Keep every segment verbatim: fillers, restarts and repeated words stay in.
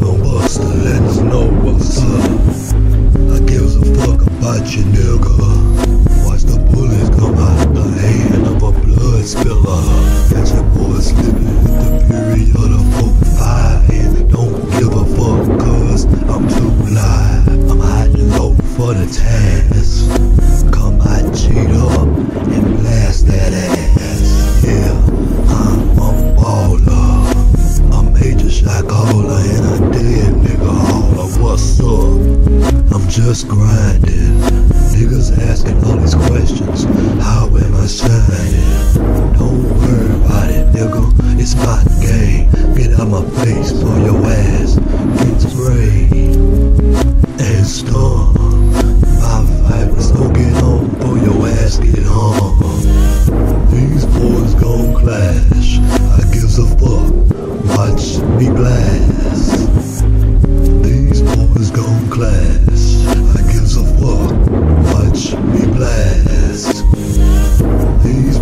no bus to let them know what's up. I gives a fuck about you, nigga. Watch the bullets come out the hand of a blood spiller. That's your boy slipping with the period of four five. And I don't give a fuck, cause I'm too live. I'm hiding low for the task. Come out, cheat up, and blast that ass. Yeah, I'm a baller. I'm major shot caller, and I dead nigga holler. What's up? I'm just grinding. Niggas asking all these questions. How am I shining? Don't worry about it, nigga. It's my game. Get out my face for your ass. Get sprayed and storm. My vipers gon' get on for your ass get on. These boys gon' clash. I gives a fuck. Watch me blast. These boys gon' clash. Watch me blast.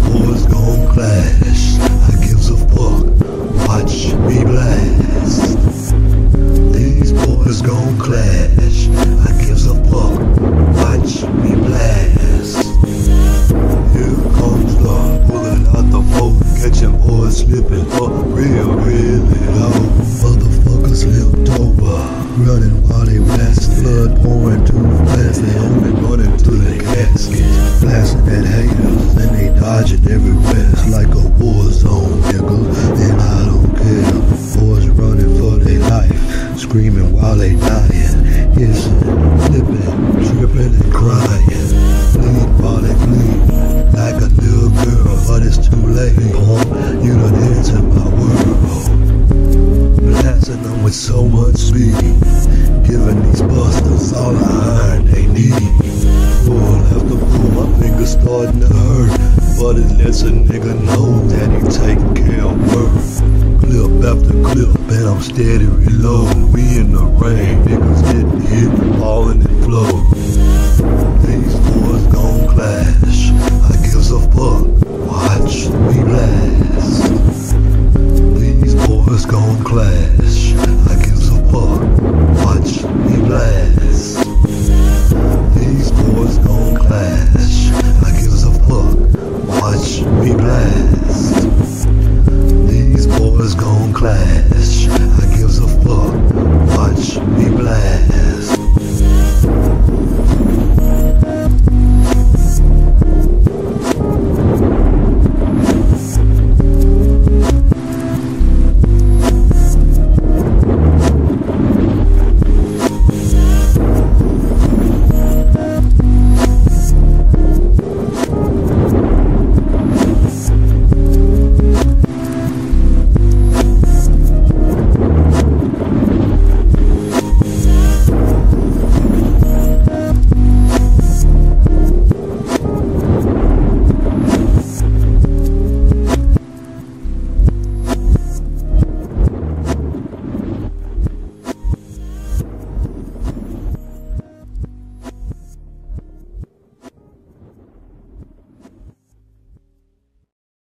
These boys gon' clash. I gives a fuck. Watch me blast. These boys gon' clash. I gives a fuck. Watch me blast. Here comes the pulling out the folk, catching boys slipping for real, really low. Motherfuckers slipped over, running while they blast. Blood pouring too fast. They only running to the casket, blasting at haters and they dodging everywhere. It's like a war zone, nigga, and I don't care. Boys running for their life, screaming while they dying, hissing, flipping, tripping and crying. Bleed while they bleed, like a little girl, but it's too late. Boy, you done entered my world, blasting them with so much speed. Giving these busters all the iron they need. Pull after pull, my fingers starting to hurt. But it lets a nigga know that he taking care of work. Clip after clip, and I'm steady reloading. We in the rain, niggas getting hit, falling and flow. These boys gon' clash. I gives a fuck. Watch me blast. These boys gon' clash. I gives a fuck. Watch me blast. These boys gon' clash. I gives a fuck. Watch me blast. These boys gon' clash.